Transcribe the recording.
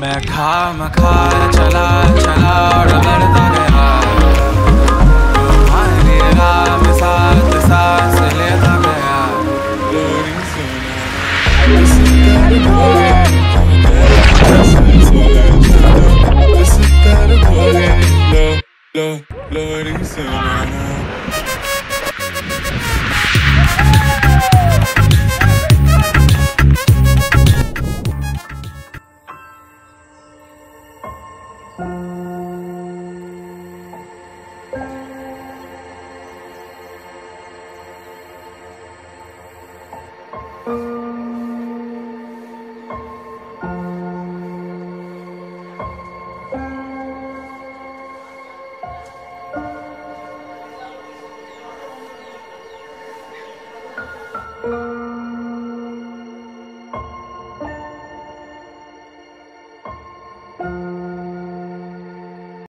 मैं खाम खा चला चला रगड़ता गया तुम्हारे राम साथ सांस लेता गया Loading soon.